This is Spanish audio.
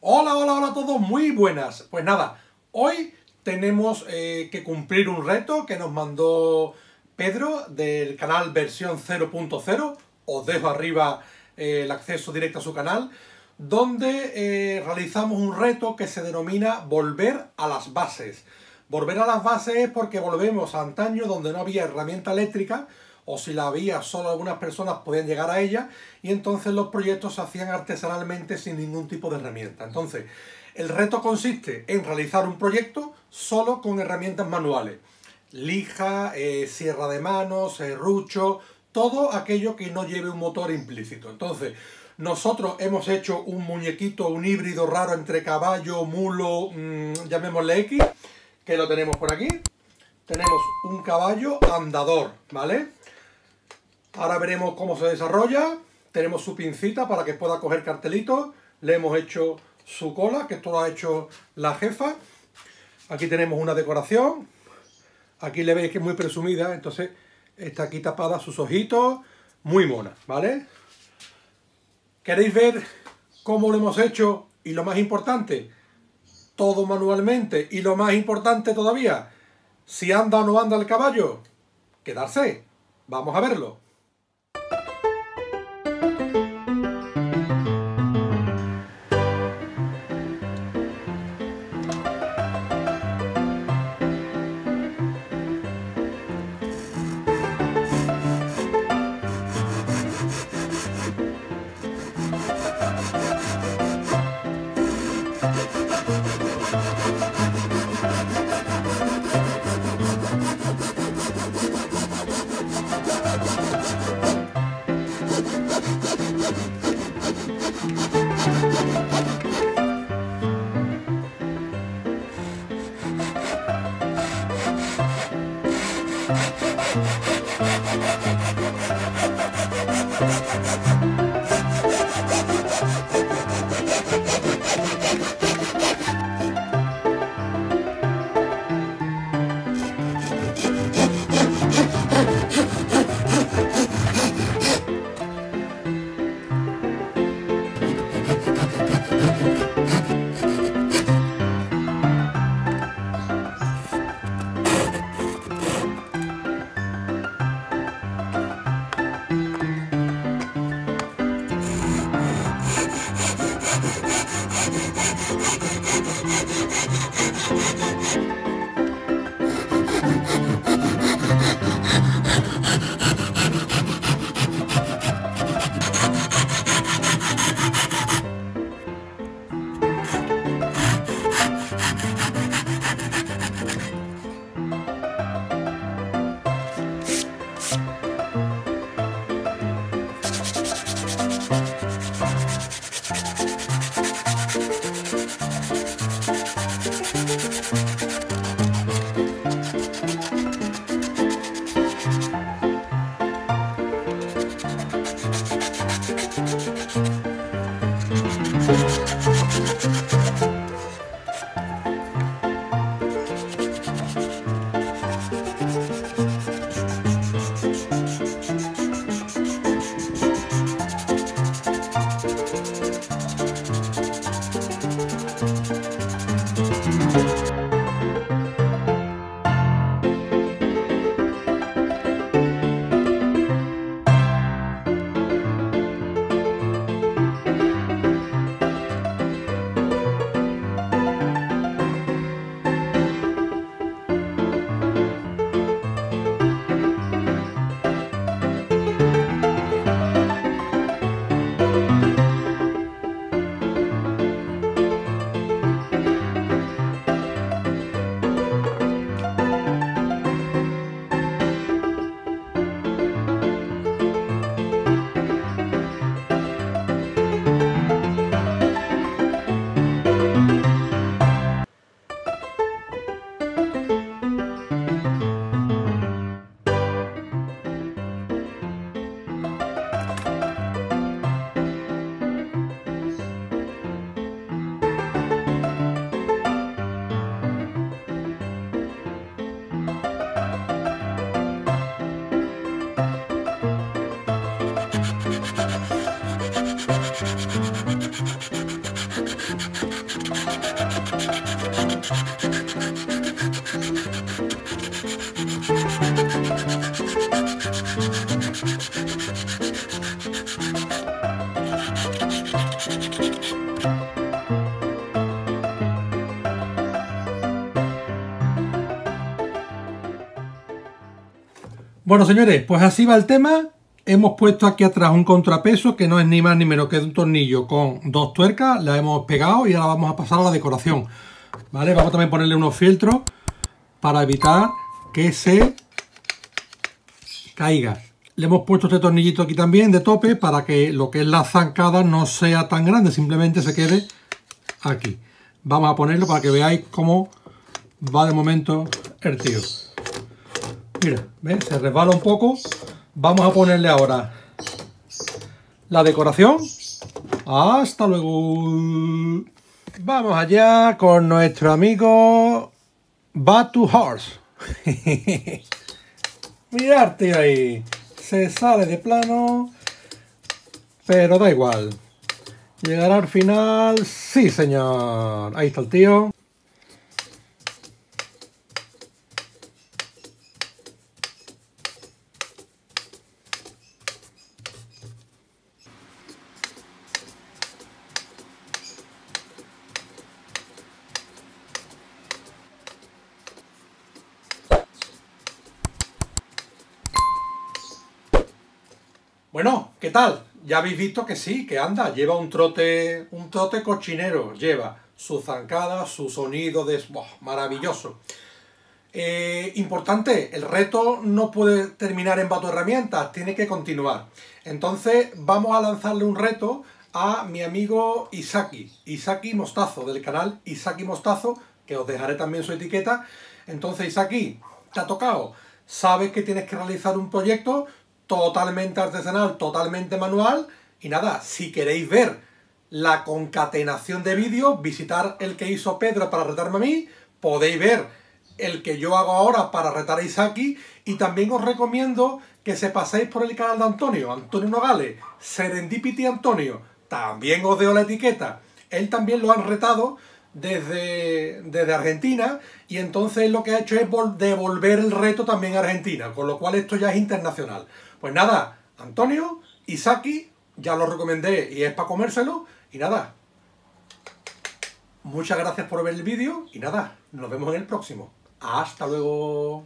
Hola, hola, hola a todos, muy buenas. Pues nada, hoy tenemos que cumplir un reto que nos mandó Pedro del canal Versión 0.0. Os dejo arriba el acceso directo a su canal, donde realizamos un reto que se denomina Volver a las Bases. Volver a las Bases es porque volvemos a antaño, donde no había herramienta eléctrica, o si la había, solo algunas personas podían llegar a ella, y entonces los proyectos se hacían artesanalmente sin ningún tipo de herramienta. Entonces, el reto consiste en realizar un proyecto solo con herramientas manuales. Lija, sierra de manos, serrucho, todo aquello que no lleve un motor implícito. Entonces, nosotros hemos hecho un muñequito, un híbrido raro entre caballo, mulo, llamémosle X, que lo tenemos por aquí. Tenemos un caballo andador, ¿vale? Ahora veremos cómo se desarrolla. Tenemos su pincita para que pueda coger cartelitos. Le hemos hecho su cola, que esto lo ha hecho la jefa. Aquí tenemos una decoración. Aquí le veis que es muy presumida, entonces está aquí tapada sus ojitos. Muy mona, ¿vale? ¿Queréis ver cómo lo hemos hecho? Y lo más importante, todo manualmente. Y lo más importante todavía, si anda o no anda el caballo, quedarse. Vamos a verlo. Bueno, señores, pues así va el tema. Hemos puesto aquí atrás un contrapeso que no es ni más ni menos que un tornillo con dos tuercas. La hemos pegado y ahora vamos a pasar a la decoración. ¿Vale? Vamos también a ponerle unos fieltros para evitar que se caiga. Le hemos puesto este tornillito aquí también de tope para que lo que es la zancada no sea tan grande, simplemente se quede aquí. Vamos a ponerlo para que veáis cómo va de momento el tío. Mira, ¿ves? Se resbala un poco. Vamos a ponerle ahora la decoración. Hasta luego. Vamos allá con nuestro amigo Batu Horse. Mirad, tío, ahí se sale de plano, pero da igual, llegará al final. Sí, señor, ahí está el tío. Bueno, ¿qué tal? Ya habéis visto que sí, que anda, lleva un trote cochinero, lleva su zancada, su sonido de... ¡Buah! Maravilloso. Importante, el reto no puede terminar en Batu Herramientas, tiene que continuar. Entonces vamos a lanzarle un reto a mi amigo Isaki Mostazo, del canal Isaki Mostazo, que os dejaré también su etiqueta. Entonces, Isaki, te ha tocado, sabes que tienes que realizar un proyecto totalmente artesanal, totalmente manual. Y nada, si queréis ver la concatenación de vídeos, visitar el que hizo Pedro para retarme a mí, podéis ver el que yo hago ahora para retar a Isaki, y también os recomiendo que se paséis por el canal de Antonio Nogales, Serendipity Antonio, también os dejo la etiqueta. Él también lo han retado desde Argentina, y entonces lo que ha hecho es devolver el reto también a Argentina, con lo cual esto ya es internacional. Pues nada, Antonio, Isaki, ya lo recomendé y es para comérselo. Y nada, muchas gracias por ver el vídeo y nada, nos vemos en el próximo. ¡Hasta luego!